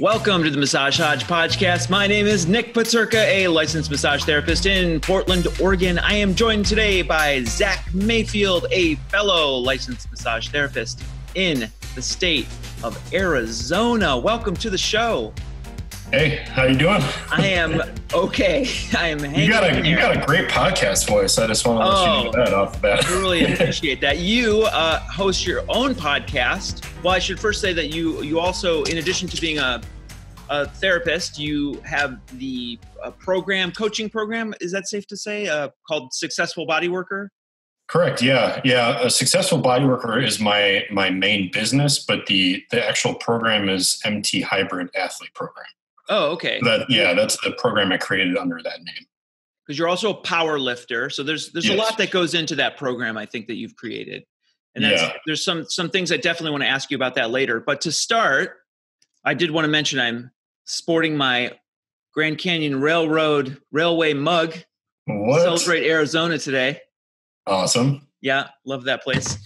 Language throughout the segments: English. Welcome to the Massage Hodge Podcast. My name is Nick Peterka, a licensed massage therapist in Portland, Oregon. I am joined today by Zack Mayfield, a fellow licensed massage therapist in the state of Arizona. Welcome to the show. Hey, how you doing? I am okay. I am hanging in there. You got a great podcast voice. I just want to let you know that off the bat. I really appreciate that. You host your own podcast. Well, I should first say that you also, in addition to being a therapist, you have the coaching program, is that safe to say, called Successful Bodyworker? Correct. Yeah. Yeah. A Successful Bodyworker is my main business, but the actual program is MT Hybrid Athlete Program. Oh, okay. That's the program I created under that name. Because you're also a power lifter. So there's a lot that goes into that program, I think, that you've created. And there's some things I definitely want to ask you about that later. But to start, I did want to mention I'm sporting my Grand Canyon Railway mug. What? Celebrate Arizona today. Awesome. Yeah. Love that place.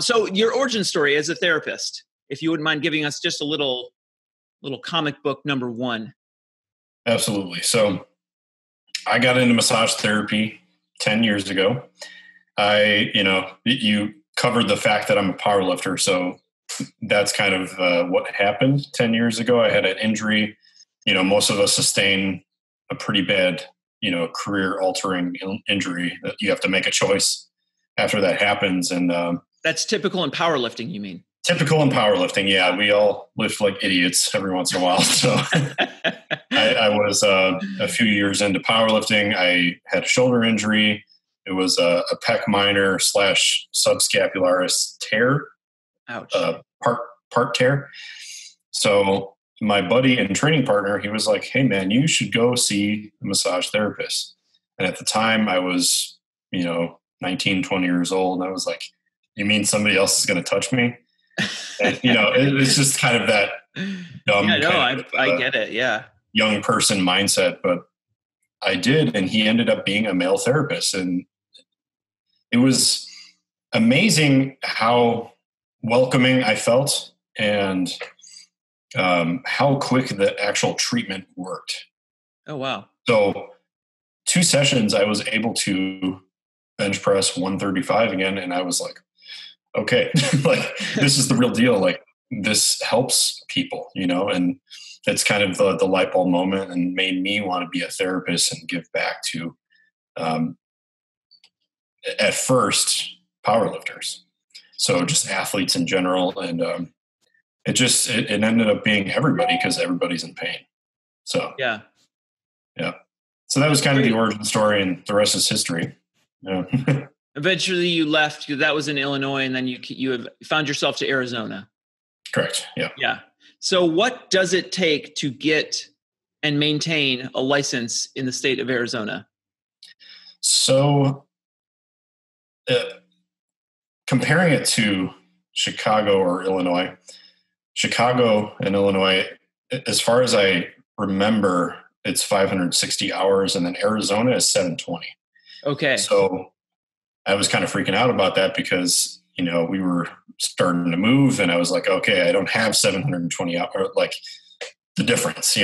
So your origin story as a therapist, if you wouldn't mind giving us just a little comic book number one. Absolutely. So I got into massage therapy 10 years ago. You covered the fact that I'm a power lifter. So that's kind of what happened 10 years ago. I had an injury. Most of us sustain a pretty bad career altering injury that you have to make a choice after that happens. And that's typical in powerlifting, you mean? Typical in powerlifting. Yeah. We all lift like idiots every once in a while. So I was a few years into powerlifting. I had a shoulder injury. It was a pec minor / subscapularis tear. Ouch. Part tear. So my buddy and training partner, he was like, "Hey man, you should go see a massage therapist." And at the time I was, 19, 20 years old. And I was like, "You mean somebody else is going to touch me?" And, it's just kind of that dumb I get it. Yeah. Young person mindset, but I did. And he ended up being a male therapist. And it was amazing how welcoming I felt and how quick the actual treatment worked. Oh, wow. So 2 sessions, I was able to bench press 135 again. And I was like, okay, this is the real deal. This helps people, and it's kind of the light bulb moment and made me want to be a therapist and give back to, at first, powerlifters. So just athletes in general. And, It ended up being everybody because everybody's in pain. So, yeah. So that was kind of the origin story and the rest is history. Yeah. Eventually you left, that was in Illinois, and then you have found yourself to Arizona. Correct. Yeah. Yeah. So what does it take to get and maintain a license in the state of Arizona? So comparing it to Chicago or Illinois, Chicago and Illinois, as far as I remember, it's 560 hours, and then Arizona is 720. Okay. So I was kind of freaking out about that because, we were starting to move, and I was like, okay, I don't have 720 hours, the difference,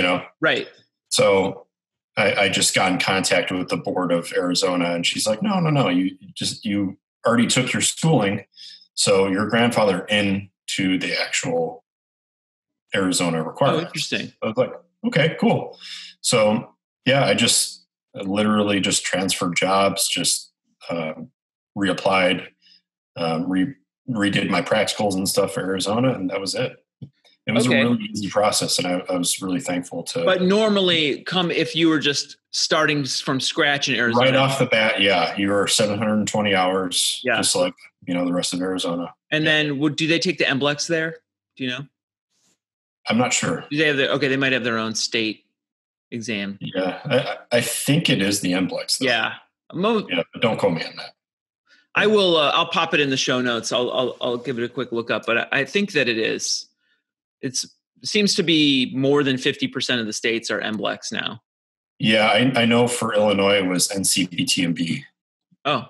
Right. So I just got in contact with the board of Arizona, and she's like, no, you already took your schooling, so your grandfather into the actual Arizona requirements. Oh, interesting. I was like, okay, cool. So yeah, I literally just transferred jobs, just reapplied, redid my practicals and stuff for Arizona, and that was it. It was a really easy process, and I was really thankful to. But normally, if you were just starting from scratch in Arizona, right off the bat, yeah, you were 720 hours, just like the rest of Arizona. And then, do they take the MBLEX there? Do you know? I'm not sure. Do they have they might have their own state exam. Yeah. I think it is the MBLEX. Yeah. But don't call me on that. I will, I'll pop it in the show notes. I'll give it a quick look up, but I think that it is. It seems to be more than 50% of the states are MBLEX now. Yeah. I know for Illinois, it was NCBTMB. Oh,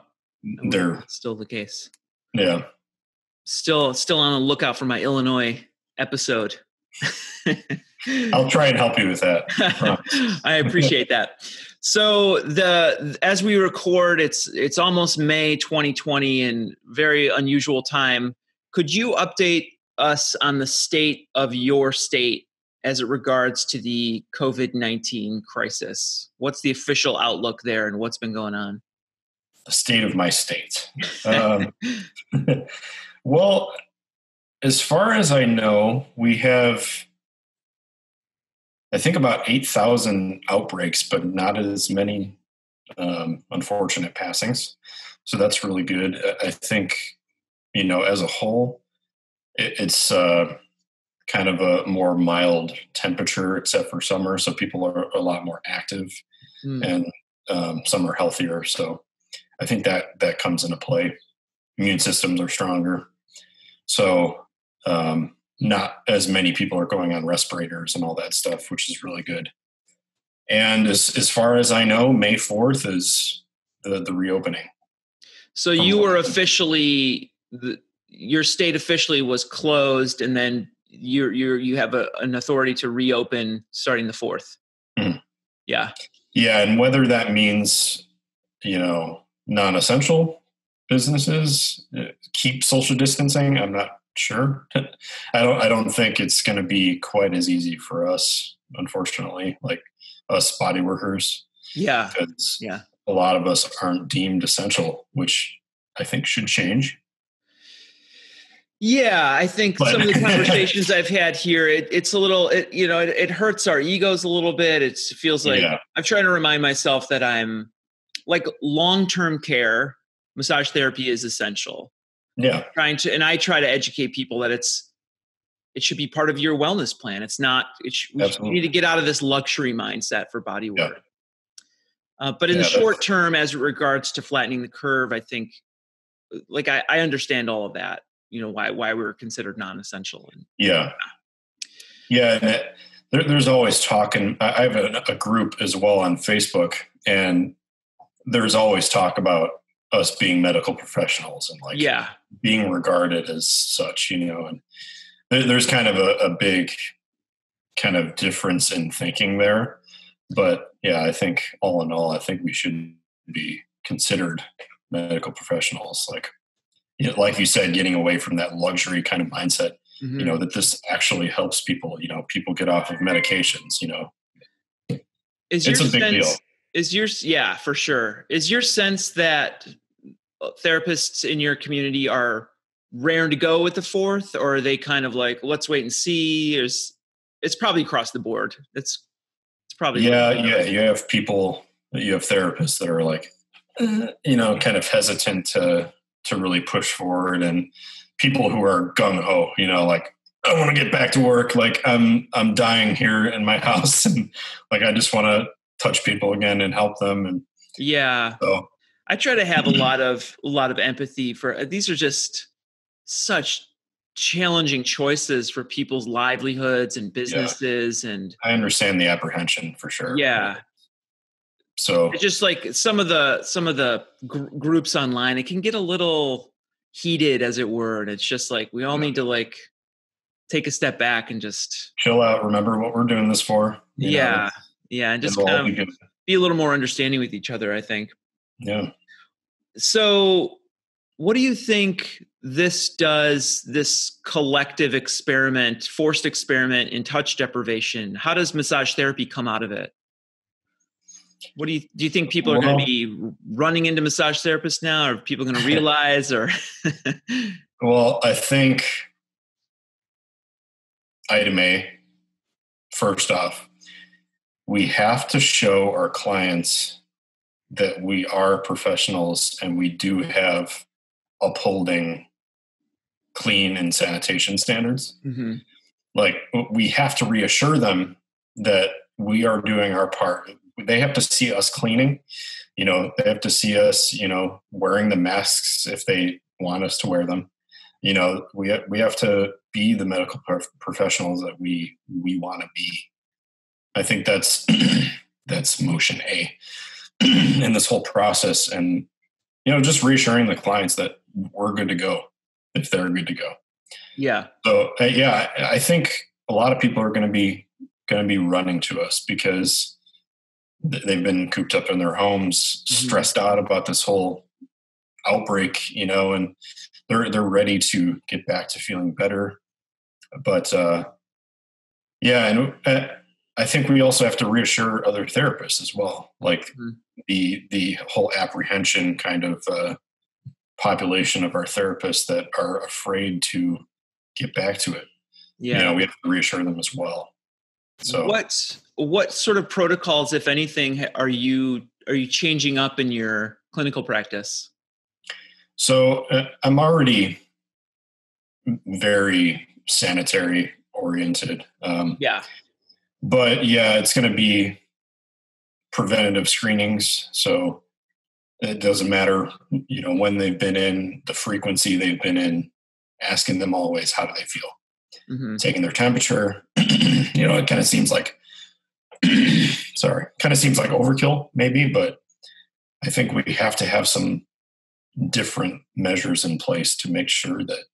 that's still the case. Yeah. Still on the lookout for my Illinois episode. I'll try and help you with that. I appreciate that. So as we record, it's almost May 2020 and very unusual time. Could you update us on the state of your state as it regards to the COVID-19 crisis? What's the official outlook there and what's been going on? The state of my state. Well, as far as I know, we have, I think, about 8,000 outbreaks, but not as many unfortunate passings. So that's really good. I think, you know, as a whole, it's kind of a more mild temperature except for summer. So people are a lot more active and some are healthier. So I think that comes into play. Immune systems are stronger. So not as many people are going on respirators and all that stuff, which is really good. And as far as I know, May 4th is the reopening. So you were officially, your state officially was closed, and then you have an authority to reopen starting the 4th. Mm. Yeah. Yeah. And whether that means, you know, non-essential businesses keep social distancing, I'm not sure. I don't think it's going to be quite as easy for us, unfortunately, like us body workers. Yeah. Yeah. A lot of us aren't deemed essential, which I think should change. Yeah, I think some of the conversations I've had here, it's a little, it hurts our egos a little bit. It feels like I'm trying to remind myself that I'm like long-term care, massage therapy is essential. Yeah. I try to educate people that it should be part of your wellness plan. It's not, we need to get out of this luxury mindset for body work. Yeah. But in the short term, as it regards to flattening the curve, I think like, I understand all of that. You know, why we were considered non-essential. And, yeah. And there's always talk, and I have a group as well on Facebook, and there's always talk about us being medical professionals and like being regarded as such, you know, and there's kind of a big kind of difference in thinking there. But yeah, I think all in all, I think we should be considered medical professionals. Like you said, getting away from that luxury kind of mindset, you know, that this actually helps people, you know, people get off of medications, you know, it's a big deal. Yeah, for sure. Is your sense that therapists in your community are raring to go with the 4th, or are they kind of like, let's wait and see? It's probably across the board. It's probably. Yeah. You have therapists that are like, you know, kind of hesitant to really push forward, and people who are gung ho, you know, like, I want to get back to work. Like I'm dying here in my house. And like, I just want to touch people again and help them. And so I try to have a lot of empathy for, these are just such challenging choices for people's livelihoods and businesses. And I understand the apprehension for sure. Yeah. So it's just like some of the groups online, it can get a little heated, as it were. And it's just like, we all need to like take a step back and just chill out. Remember what we're doing this for. You know? Yeah, and just kind of be a little more understanding with each other, I think. Yeah. So what do you think this does, this collective experiment, forced experiment in touch deprivation? How does massage therapy come out of it? What do you think people are going to be running into massage therapists now? Are people going to realize or? Well, I think item A, first off, we have to show our clients that we are professionals and we do have upholding clean and sanitation standards. Mm-hmm. Like we have to reassure them that we are doing our part. They have to see us cleaning, you know, they have to see us, you know, wearing the masks if they want us to wear them. You know, we have to be the medical professionals that we want to be. I think that's motion A in this whole process. And, you know, just reassuring the clients that we're good to go if they're good to go. Yeah. So, yeah, I think a lot of people are going to be going to be running to us because they've been cooped up in their homes, stressed out about this whole outbreak, you know, and they're ready to get back to feeling better. But and I think we also have to reassure other therapists as well, like the whole apprehension kind of population of our therapists that are afraid to get back to it. Yeah, you know, we have to reassure them as well. So what sort of protocols, if anything, are you changing up in your clinical practice? So I'm already very sanitary oriented. But yeah, it's going to be preventative screenings. So it doesn't matter, you know, when they've been in, the frequency they've been in, asking them always, how do they feel? Taking their temperature, you know, it kind of seems like, overkill maybe, but I think we have to have some different measures in place to make sure that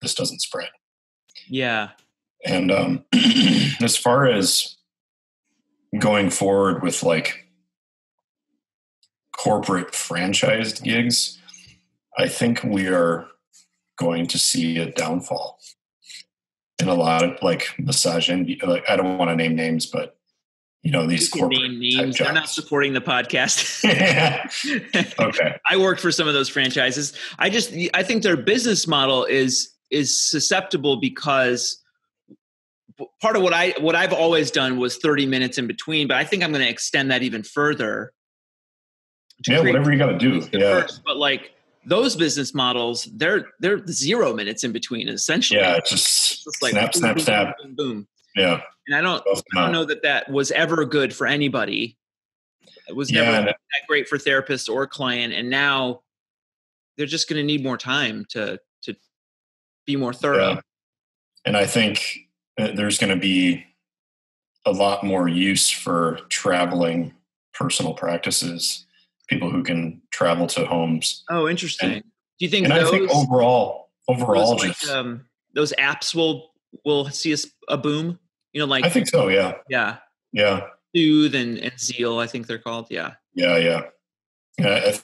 this doesn't spread. Yeah. And as far as going forward with like corporate franchised gigs, I think we are going to see a downfall in a lot of like massage and like, I don't want to name names, but you know, these corporate names, they're not supporting the podcast. Okay. I worked for some of those franchises. I think their business model is susceptible because part of what I've always done was 30 minutes in between, but I think I'm going to extend that even further. Yeah, whatever you got to do. Yeah. First, but like those business models, they're 0 minutes in between essentially. Yeah, it's just like snap, boom, boom. Yeah. And I don't know that was ever good for anybody. It was never that great for therapist or client, and now they're just going to need more time to be more thorough. Yeah. And I think there's going to be a lot more use for traveling personal practices, people who can travel to homes. Oh, interesting. Do you think? And I think overall, those apps will see a boom. You know, like I think so. Yeah. Soothe and Zeal, I think they're called. Yeah. I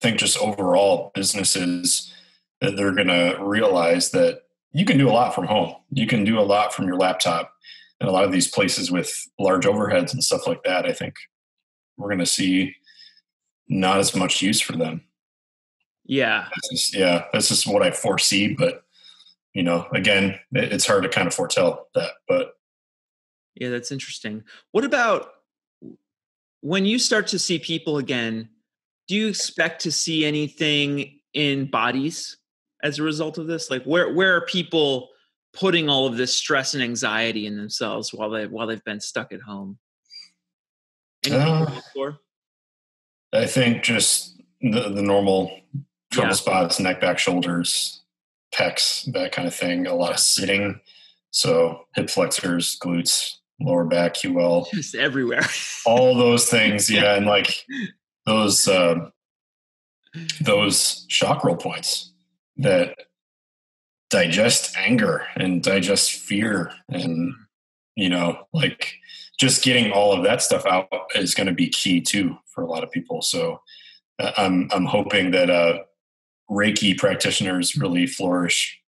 think just overall, businesses they're going to realize that you can do a lot from home. You can do a lot from your laptop. And a lot of these places with large overheads and stuff like that, I think we're going to see not as much use for them. Yeah. That's just what I foresee. But, you know, again, it's hard to kind of foretell that. But yeah, that's interesting. What about when you start to see people again, do you expect to see anything in bodies as a result of this? Like where are people putting all of this stress and anxiety in themselves while they've been stuck at home? I think just the normal trouble spots, neck, back, shoulders, pecs, that kind of thing. A lot of sitting. So hip flexors, glutes, lower back, QL. Just everywhere. All those things. Yeah. And like those shock roll points that digest anger and digest fear, and you know, like just getting all of that stuff out is going to be key too for a lot of people. So I'm hoping that Reiki practitioners really flourish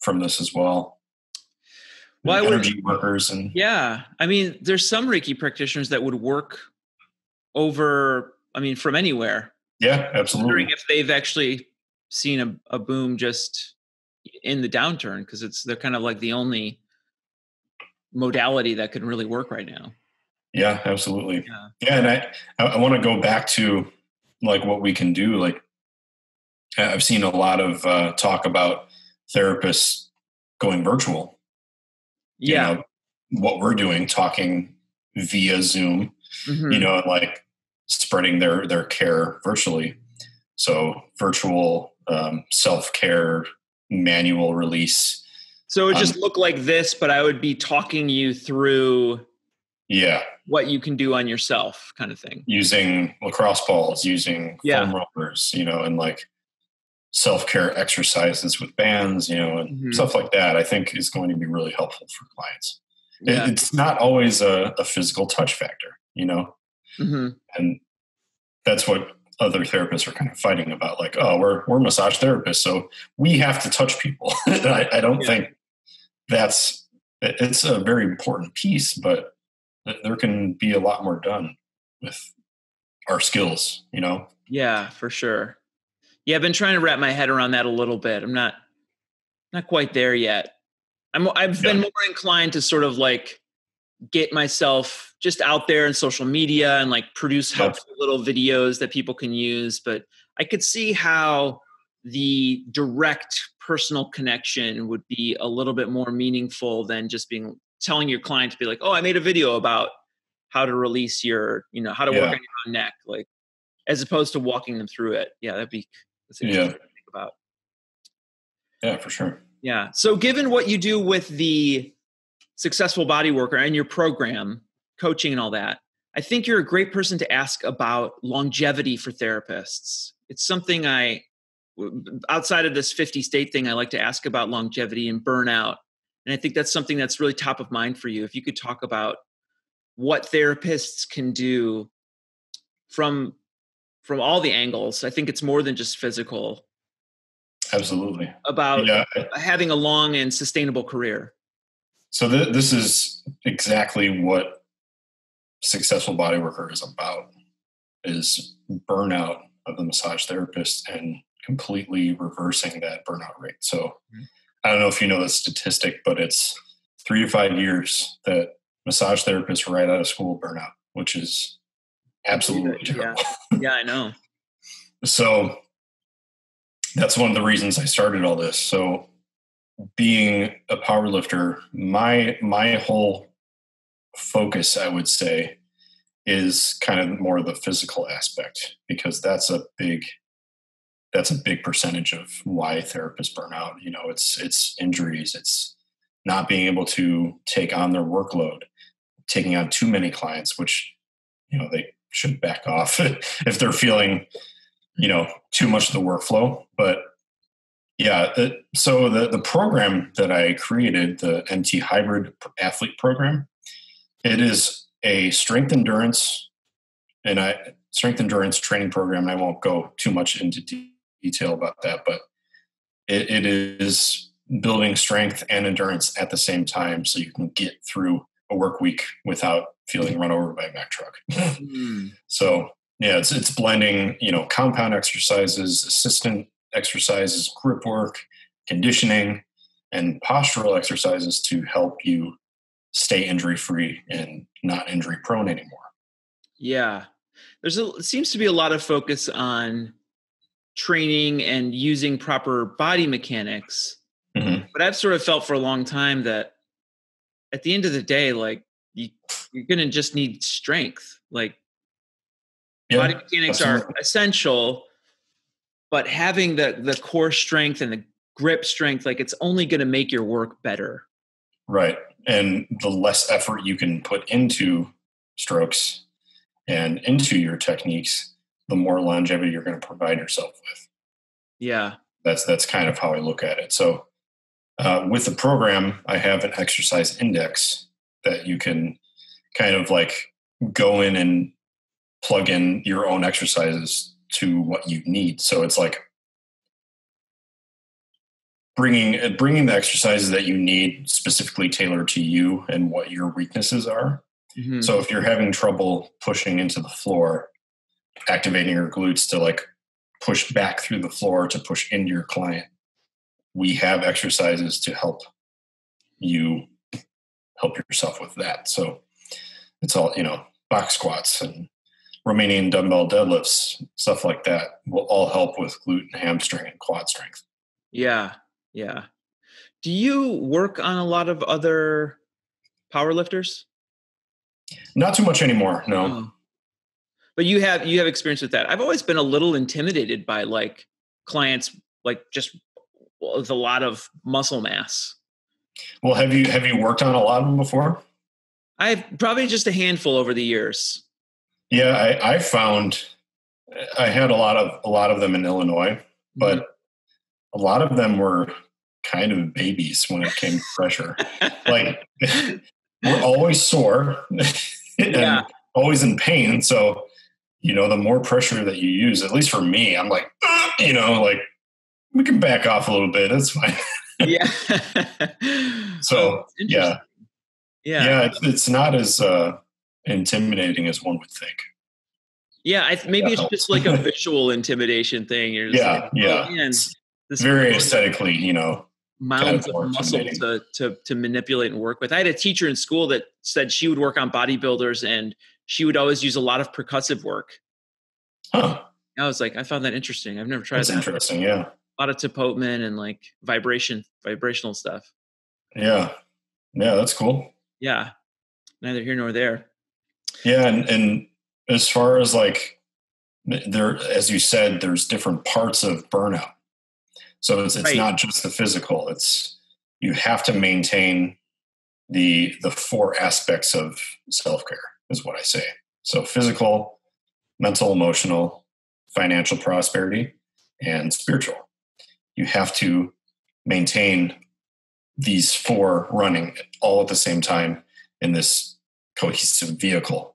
from this as well. Well, energy workers and I mean, there's some Reiki practitioners that would work from anywhere. Yeah, absolutely. Wondering if they've actually seen a boom just in the downturn, because they're kind of like the only modality that can really work right now. Yeah, absolutely. Yeah. And I want to go back to like what we can do. Like I've seen a lot of talk about therapists going virtual. Yeah. You know, what we're doing, talking via Zoom, you know, and like spreading their care virtually. So virtual self-care manual release. So it would just look like this, but I would be talking you through what you can do on yourself kind of thing. Using lacrosse balls, using foam rollers, you know, and like self-care exercises with bands, you know, and stuff like that, I think is going to be really helpful for clients. Yeah. It's not always a physical touch factor, you know? Mm-hmm. And that's what other therapists are kind of fighting about. Like, oh, we're massage therapists, so we have to touch people. I don't think that's, it's a very important piece, but there can be a lot more done with our skills, you know? Yeah, for sure. Yeah. I've been trying to wrap my head around that a little bit. I'm not quite there yet. I've been more inclined to sort of like get myself just out there in social media and like produce helpful little videos that people can use. But I could see how the direct personal connection would be a little bit more meaningful than just being telling your client to be like, oh, I made a video about how to release your, you know, how to work on your own neck, like as opposed to walking them through it. Yeah. That's interesting to think about. Yeah, for sure. Yeah. So given what you do with the Successful Bodyworker and your program, coaching and all that, I think you're a great person to ask about longevity for therapists. It's something I, outside of this 50-state thing, I like to ask about longevity and burnout. And I think that's something that's really top of mind for you. If you could talk about what therapists can do from all the angles, I think it's more than just physical. Absolutely. About having a long and sustainable career. So this is exactly what Successful Bodyworker is about, is burnout of the massage therapist and completely reversing that burnout rate. So I don't know if you know the statistic, but it's 3 to 5 years that massage therapists right out of school burn out, which is absolutely terrible. Yeah, I know. So that's one of the reasons I started all this. So being a powerlifter, my whole focus, I would say, is kind of more the physical aspect, because that's a big percentage of why therapists burn out. You know, it's injuries, it's not being able to take on their workload, taking on too many clients, which, you know, they should back off if they're feeling, you know, too much of the workflow. But yeah, so the program that I created, the MT Hybrid Athlete Program, it is a strength endurance training program. And I won't go too much into detail about that, but it is building strength and endurance at the same time, so you can get through a work week without feeling run over by a Mack truck. So yeah, it's blending, you know, compound exercises, assistant exercises, grip work, conditioning, and postural exercises to help you stay injury-free and not injury-prone anymore. Yeah. Seems to be a lot of focus on training and using proper body mechanics. Mm-hmm. But I've sort of felt for a long time that at the end of the day, like you're going to just need strength. Like body mechanics are essential, but having the core strength and the grip strength, like it's only going to make your work better. Right. And the less effort you can put into strokes and into your techniques, the more longevity you're going to provide yourself with. Yeah. That's kind of how I look at it. So with the program, I have an exercise index that you can kind of like go in and plug in your own exercises to what you need. So it's like bringing the exercises that you need specifically tailored to you and what your weaknesses are. Mm-hmm. So if you're having trouble pushing into the floor, activating your glutes to like push back through the floor to push into your client, we have exercises to help yourself with that. So it's all, you know, box squats and Romanian dumbbell deadlifts, stuff like that will all help with glute and hamstring and quad strength. Yeah. Yeah. Do you work on a lot of other powerlifters? Not too much anymore. No. Oh. But you have experience with that. I've always been a little intimidated by like clients, like just with a lot of muscle mass. Well, have you worked on a lot of them before? I've probably just a handful over the years. Yeah, I found I had a lot of them in Illinois, but a lot of them were kind of babies when it came to pressure. Like we're always sore and always in pain. So, you know, the more pressure that you use, at least for me, I'm like, you know, like we can back off a little bit. That's fine. Yeah. So, yeah. Yeah. Yeah. It's not as intimidating as one would think. Yeah. Maybe it's just like a visual intimidation thing. You're just It's very aesthetically, you know, mounds kind of muscle to manipulate and work with. I had a teacher in school that said she would work on bodybuilders and she would always use a lot of percussive work. Huh. I was like, I found that interesting. I've never tried that. That's interesting. Yeah. A lot of tapotement and like vibrational stuff. Yeah. Yeah. That's cool. Yeah. Neither here nor there. Yeah. And as far as like there, as you said, there's different parts of burnout. So it's right. Not just the physical, it's, you have to maintain the four aspects of self-care is what I say. So physical, mental, emotional, financial prosperity, and spiritual. You have to maintain these four running all at the same time in this cohesive vehicle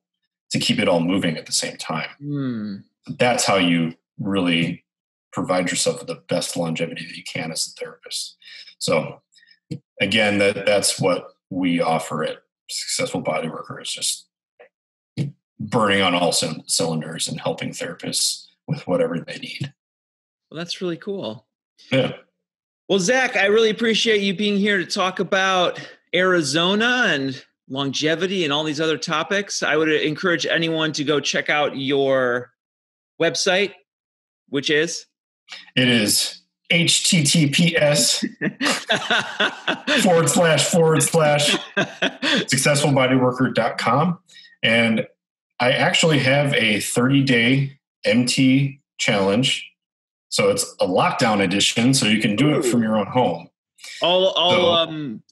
to keep it all moving at the same time. Mm. That's how you really provide yourself with the best longevity that you can as a therapist. So again, that's what we offer at Successful Bodyworker, is just burning on all cylinders and helping therapists with whatever they need. Well, that's really cool. Yeah. Well, Zack, I really appreciate you being here to talk about Arizona and longevity and all these other topics. I would encourage anyone to go check out your website, which is? It is https:// SuccessfulBodyWorker.com. And I actually have a 30-day MT challenge. So it's a lockdown edition, so you can do it from your own home. No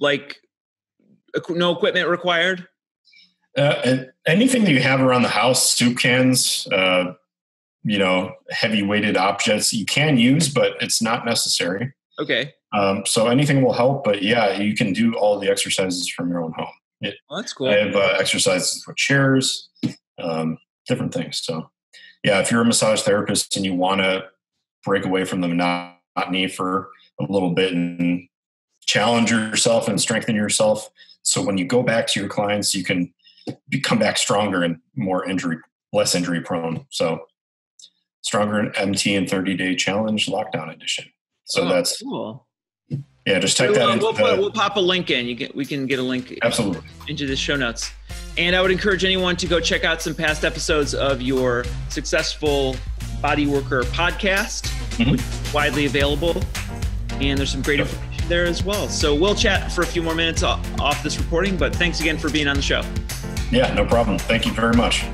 equipment required? Anything that you have around the house, soup cans, you know, heavy weighted objects you can use, but it's not necessary. Okay. So anything will help, but yeah, you can do all the exercises from your own home. That's cool. I have exercises with chairs, different things. So yeah, if you're a massage therapist and you want to break away from the monotony for a little bit and challenge yourself and strengthen yourself, so when you go back to your clients, you can come back stronger and less injury prone. So Stronger MT and 30-day challenge lockdown edition. So that's cool. Yeah, just check that. We'll pop a link in. We can get a link absolutely into the show notes. And I would encourage anyone to go check out some past episodes of your Successful Bodyworker podcast, which is widely available. And there's some great information there as well. So we'll chat for a few more minutes off this recording, but thanks again for being on the show. Yeah, no problem. Thank you very much.